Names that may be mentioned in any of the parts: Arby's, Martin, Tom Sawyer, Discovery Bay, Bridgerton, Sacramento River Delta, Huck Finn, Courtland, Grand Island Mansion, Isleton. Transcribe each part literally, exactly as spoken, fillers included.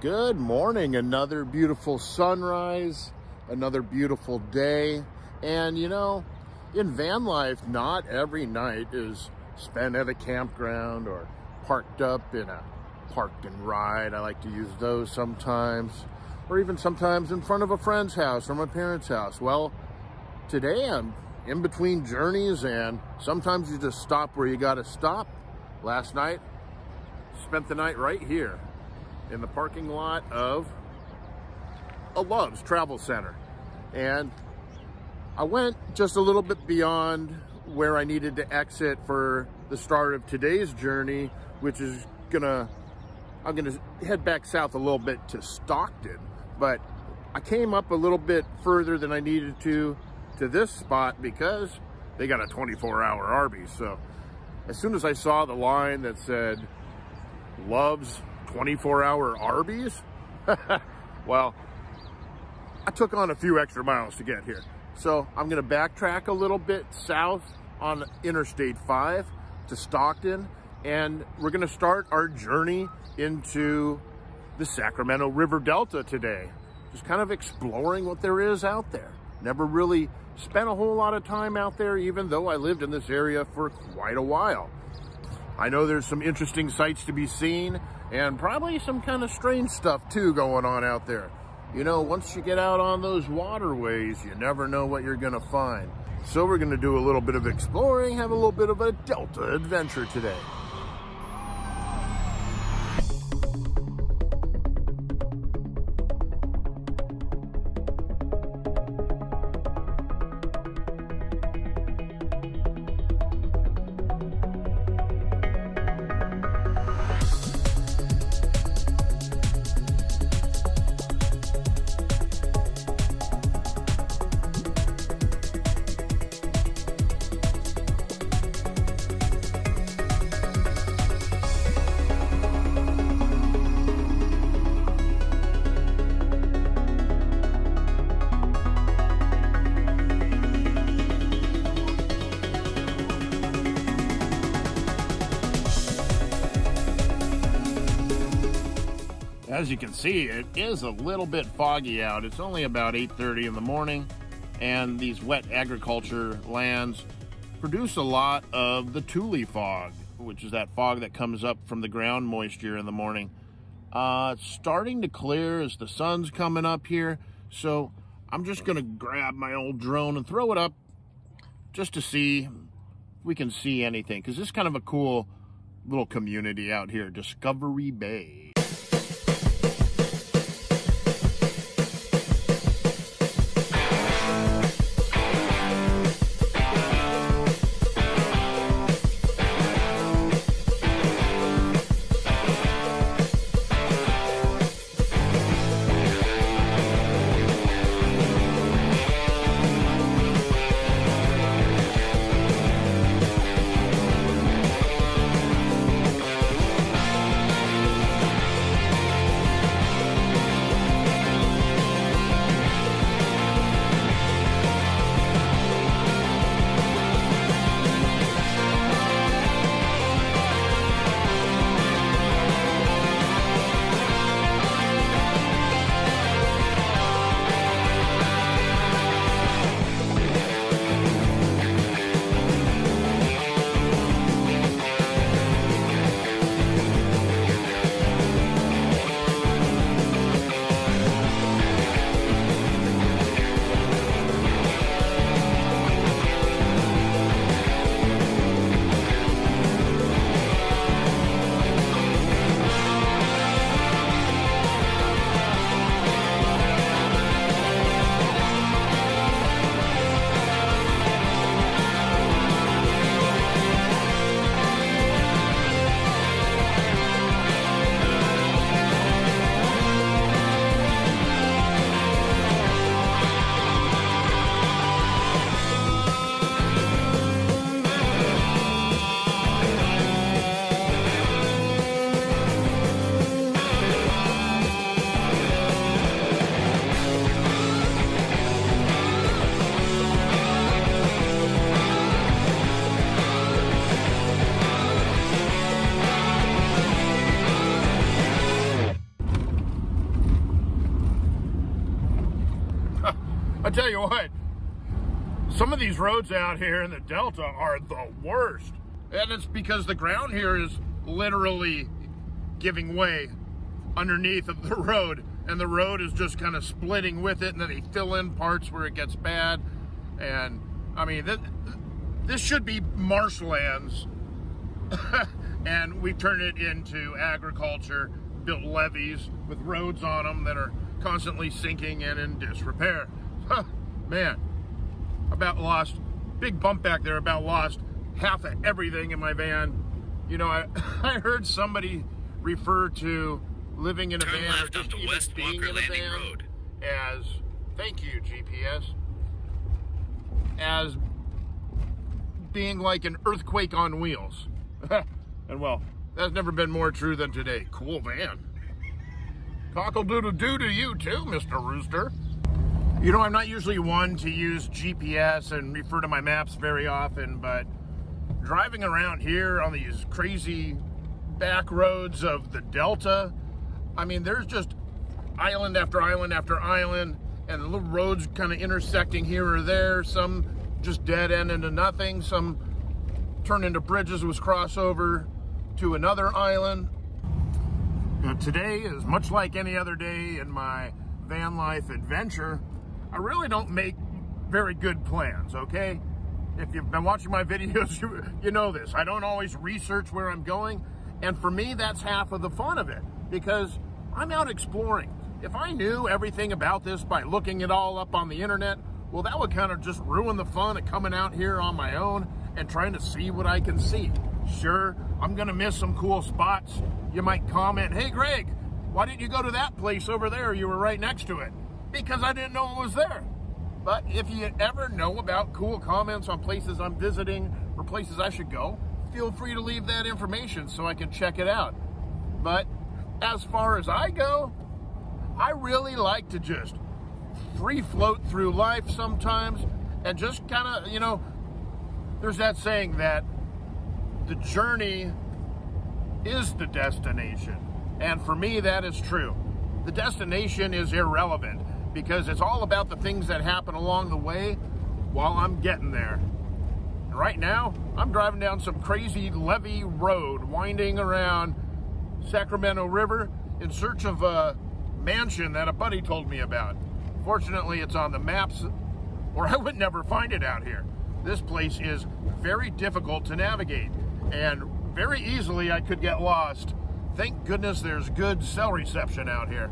Good morning, another beautiful sunrise, another beautiful day. And you know, in van life, not every night is spent at a campground or parked up in a park and ride. I like to use those sometimes, or even sometimes in front of a friend's house or my parents' house. Well, today I'm in between journeys, and sometimes you just stop where you gotta stop. Last night, spent the night right here in the parking lot of a Love's travel center. And I went just a little bit beyond where I needed to exit for the start of today's journey, which is gonna, I'm gonna head back south a little bit to Stockton. But I came up a little bit further than I needed to to this spot because they got a twenty-four hour Arby's. So as soon as I saw the line that said Love's twenty-four hour Arby's, well, I took on a few extra miles to get here. So I'm gonna backtrack a little bit south on Interstate five to Stockton, and we're gonna start our journey into the Sacramento River Delta today. Just kind of exploring what there is out there. Never really spent a whole lot of time out there, even though I lived in this area for quite a while. I know there's some interesting sights to be seen, and probably some kind of strange stuff too going on out there. You know, once you get out on those waterways, you never know what you're gonna find. So we're gonna do a little bit of exploring, have a little bit of a Delta adventure today. As you can see, it is a little bit foggy out. It's only about eight thirty in the morning, and these wet agriculture lands produce a lot of the tule fog, which is that fog that comes up from the ground moisture in the morning. Uh, it's starting to clear as the sun's coming up here, so I'm just gonna grab my old drone and throw it up just to see if we can see anything, because this is kind of a cool little community out here, Discovery Bay. I'll tell you what, some of these roads out here in the Delta are the worst. And it's because the ground here is literally giving way underneath of the road, and the road is just kind of splitting with it, and then they fill in parts where it gets bad. And I mean, this, this should be marshlands and we've turned it into agriculture, built levees with roads on them that are constantly sinking and in disrepair. Huh, man, about lost, big bump back there, about lost half of everything in my van. You know, I, I heard somebody refer to living in a van, or just even being in a van, as, thank you G P S, as being like an earthquake on wheels. And well, that's never been more true than today. Cool van. Cockle-doodle-doo to you too, Mister Rooster. You know, I'm not usually one to use G P S and refer to my maps very often, but driving around here on these crazy back roads of the Delta, I mean, there's just island after island after island, and the little roads kind of intersecting here or there. Some just dead end into nothing. Some turn into bridges, was crossover to another island. Now, today is much like any other day in my van life adventure. I really don't make very good plans, okay? If you've been watching my videos, you, you know this. I don't always research where I'm going. And for me, that's half of the fun of it, because I'm out exploring. If I knew everything about this by looking it all up on the internet, well, that would kind of just ruin the fun of coming out here on my own and trying to see what I can see. Sure, I'm gonna miss some cool spots. You might comment, hey, Greg, why didn't you go to that place over there? You were right next to it. Because I didn't know it was there. But if you ever know about cool comments on places I'm visiting or places I should go, feel free to leave that information so I can check it out. But as far as I go, I really like to just free float through life sometimes and just kind of, you know, there's that saying that the journey is the destination. And for me, that is true. The destination is irrelevant, because it's all about the things that happen along the way while I'm getting there. And right now, I'm driving down some crazy levee road, winding around Sacramento River in search of a mansion that a buddy told me about. Fortunately, it's on the maps, or I would never find it out here. This place is very difficult to navigate, and very easily I could get lost. Thank goodness there's good cell reception out here.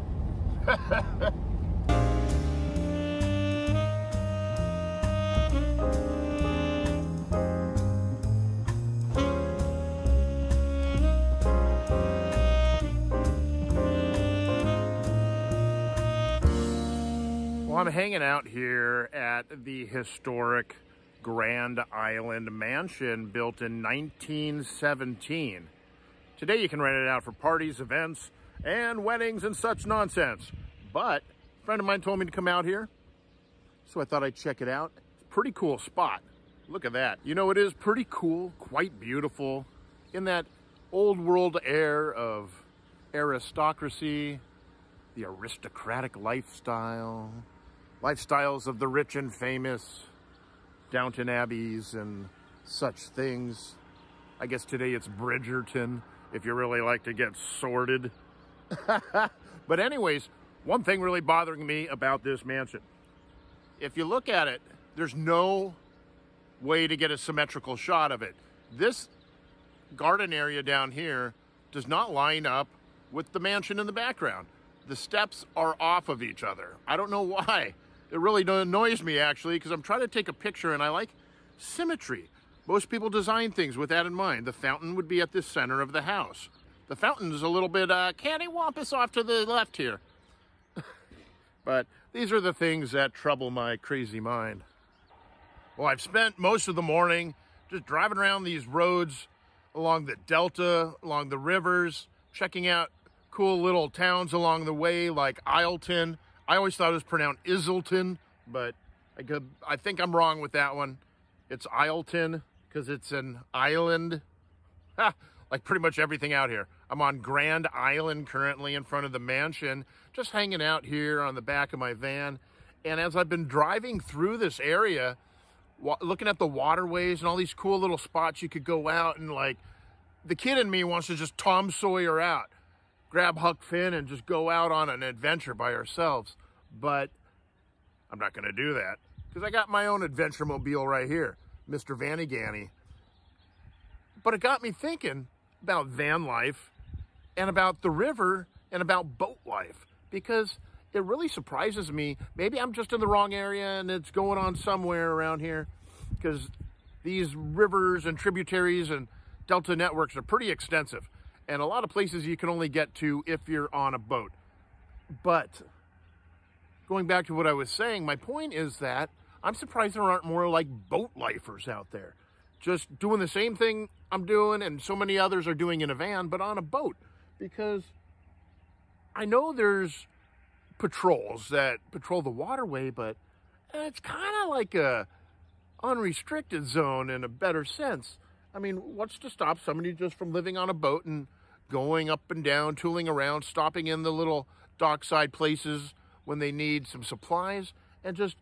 I'm hanging out here at the historic Grand Island Mansion, built in nineteen seventeen. Today you can rent it out for parties, events, and weddings and such nonsense. But a friend of mine told me to come out here, so I thought I'd check it out. It's a pretty cool spot. Look at that. You know, it is pretty cool, quite beautiful, in that old world air of aristocracy, the aristocratic lifestyle. Lifestyles of the rich and famous, Downton Abbeys and such things. I guess today it's Bridgerton, if you really like to get sordid. But anyways, one thing really bothering me about this mansion. If you look at it, there's no way to get a symmetrical shot of it. This garden area down here does not line up with the mansion in the background. The steps are off of each other. I don't know why. It really annoys me, actually, because I'm trying to take a picture, and I like symmetry. Most people design things with that in mind. The fountain would be at the center of the house. The fountain is a little bit uh, cattywampus off to the left here. But these are the things that trouble my crazy mind. Well, I've spent most of the morning just driving around these roads along the Delta, along the rivers, checking out cool little towns along the way, like Isleton. I always thought it was pronounced Isleton, but I, could, I think I'm wrong with that one. It's Isleton, because it's an island. Ha, like pretty much everything out here. I'm on Grand Island currently in front of the mansion, just hanging out here on the back of my van. And as I've been driving through this area, looking at the waterways and all these cool little spots you could go out and, like, the kid in me wants to just Tom Sawyer out, grab Huck Finn and just go out on an adventure by ourselves. But I'm not going to do that because I got my own adventure mobile right here, Mister Vanniganny. But it got me thinking about van life and about the river and about boat life, because it really surprises me. Maybe I'm just in the wrong area and it's going on somewhere around here, because these rivers and tributaries and delta networks are pretty extensive, and a lot of places you can only get to if you're on a boat. But going back to what I was saying, my point is that I'm surprised there aren't more, like, boat lifers out there, just doing the same thing I'm doing and so many others are doing in a van, but on a boat. Because I know there's patrols that patrol the waterway, but it's kind of like a unrestricted zone in a better sense. I mean, what's to stop somebody just from living on a boat and going up and down, tooling around, stopping in the little dockside places when they need some supplies, and just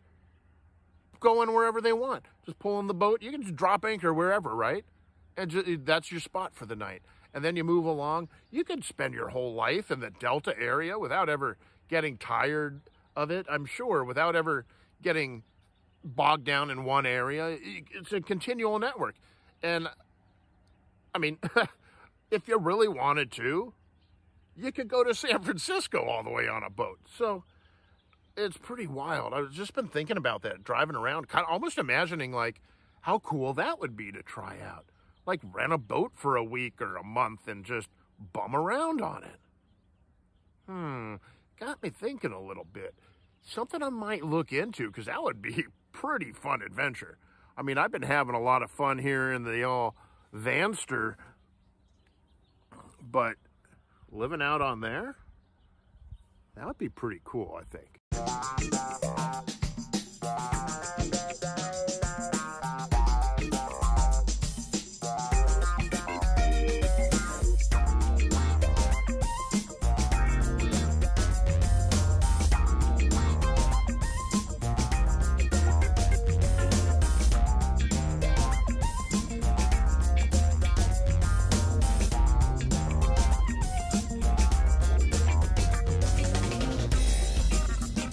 going wherever they want, just pulling the boat. You can just drop anchor wherever, right? And just, that's your spot for the night. And then you move along. You could spend your whole life in the Delta area without ever getting tired of it, I'm sure, without ever getting bogged down in one area. It's a continual network. And I mean, if you really wanted to, you could go to San Francisco all the way on a boat. So it's pretty wild. I've just been thinking about that, driving around, kind of almost imagining, like, how cool that would be to try out. Like, rent a boat for a week or a month and just bum around on it. Hmm, got me thinking a little bit. Something I might look into, because that would be a pretty fun adventure. I mean, I've been having a lot of fun here in the old Vanster, but living out on there, that would be pretty cool, I think.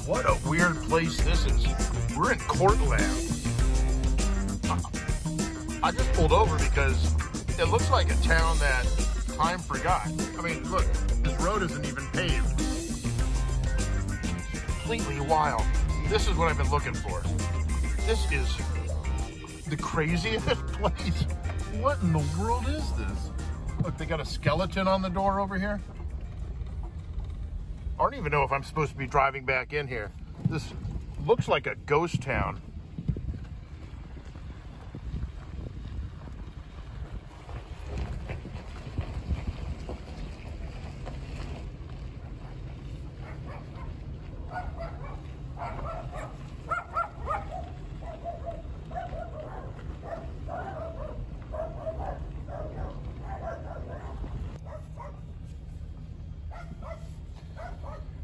What a weird place this is. We're in Courtland. I just pulled over because it looks like a town that time forgot. I mean, look, this road isn't even paved. It's completely wild. This is what I've been looking for. This is the craziest place. What in the world is this? Look, they got a skeleton on the door over here. I don't even know if I'm supposed to be driving back in here. This looks like a ghost town.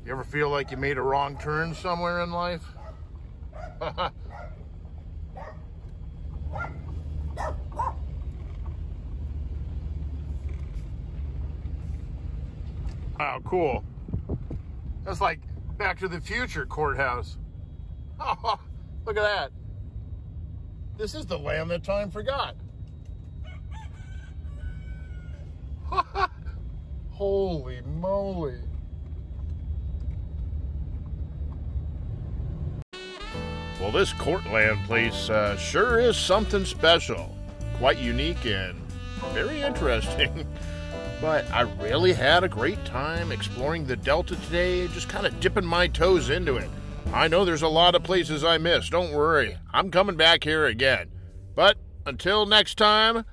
You ever feel like you made a wrong turn somewhere in life? Wow, cool. That's like Back to the Future courthouse. Oh, look at that. This is the land that time forgot. Holy moly. Well, this Courtland place uh, sure is something special, quite unique and very interesting. But I really had a great time exploring the Delta today, just kind of dipping my toes into it. I know there's a lot of places I missed, don't worry. I'm coming back here again. But until next time...